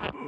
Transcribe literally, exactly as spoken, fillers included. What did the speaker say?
Oh,